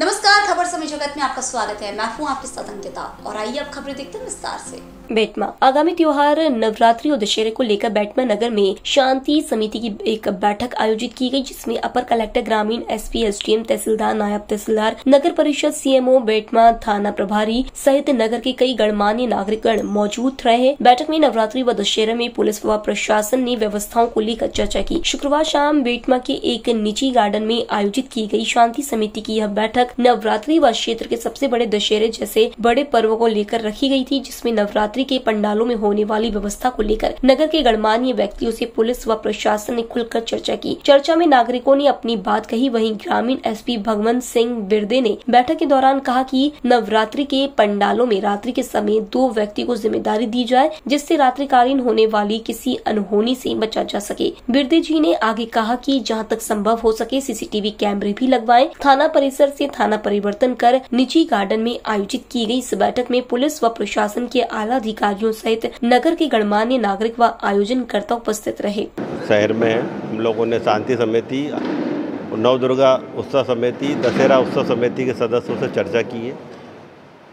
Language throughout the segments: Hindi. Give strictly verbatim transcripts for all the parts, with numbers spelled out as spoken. नमस्कार, खबर समय जगत में आपका स्वागत है। मैं हूँ आपके साथ अंकिता और आइए अब खबरें देखते हैं विस्तार से। बेटमा आगामी त्योहार नवरात्रि और दशहरे को लेकर बेटमा नगर में शांति समिति की एक बैठक आयोजित की गई, जिसमें अपर कलेक्टर ग्रामीण, एसपी, एसडीएम, तहसीलदार, नायब तहसीलदार, नगर परिषद, सीएमओ बेटमा, थाना प्रभारी सहित नगर के कई गणमान्य नागरिकगण मौजूद रहे। बैठक में नवरात्रि व दशहरे में पुलिस व प्रशासन ने व्यवस्थाओं को लेकर चर्चा की। शुक्रवार शाम बेटमा के एक निजी गार्डन में आयोजित की गयी शांति समिति की यह बैठक नवरात्रि व क्षेत्र के सबसे बड़े दशहरे जैसे बड़े पर्व को लेकर रखी गयी थी, जिसमें नवरात्रि के पंडालों में होने वाली व्यवस्था को लेकर नगर के गणमान्य व्यक्तियों से पुलिस व प्रशासन ने खुलकर चर्चा की। चर्चा में नागरिकों ने अपनी बात कही। वहीं ग्रामीण एसपी भगवंत सिंह बिरदे ने बैठक के दौरान कहा कि नवरात्रि के पंडालों में रात्रि के समय दो व्यक्ति को जिम्मेदारी दी जाए, जिससे रात्रिकालीन होने वाली किसी अनहोनी से बचा जा सके। बिरदे जी ने आगे कहा कि जहाँ तक संभव हो सके सीसीटीवी कैमरे भी लगवाएं। थाना परिसर से थाना परिवर्तन कर निजी गार्डन में आयोजित की गयी इस बैठक में पुलिस व प्रशासन के आला अधिकारियों सहित नगर के गणमान्य नागरिक व आयोजनकर्ता उपस्थित रहे। शहर में हम लोगों ने शांति समिति, नौ दुर्गा उत्सव समिति, दशहरा उत्सव समिति के सदस्यों से चर्चा की है।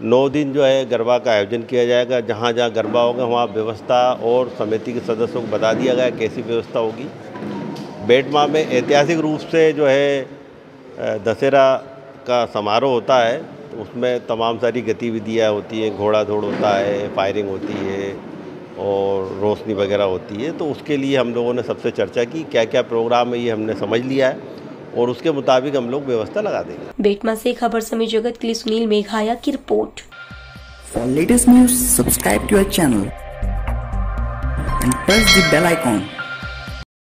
नौ दिन जो है गरबा का आयोजन किया जाएगा। जहाँ जहाँ गरबा होगा वहाँ व्यवस्था और समिति के सदस्यों को बता दिया गया कैसी व्यवस्था होगी। बेटमा में ऐतिहासिक रूप से जो है दशहरा का समारोह होता है, उसमें तमाम सारी गतिविधियाँ होती है, घोड़ा दौड़ होता है, फायरिंग होती है और रोशनी वगैरह होती है। तो उसके लिए हम लोगों ने सबसे चर्चा की, क्या क्या प्रोग्राम है ये हमने समझ लिया है और उसके मुताबिक हम लोग व्यवस्था लगा देंगे। बेटमा से खबर समय जगत के लिए सुनील मेघाया की report. For latest news subscribe to our channel and press the bell icon.